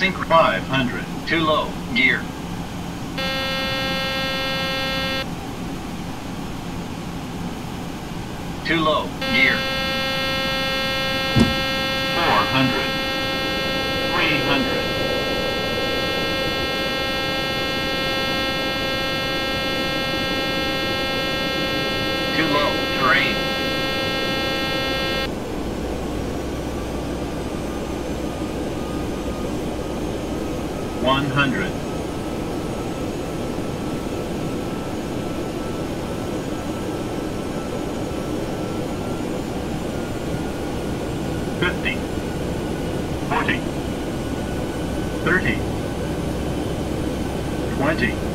Sync 500, too low, gear. Too low, gear. 400, 300. 100. 50. 40. 30. 20.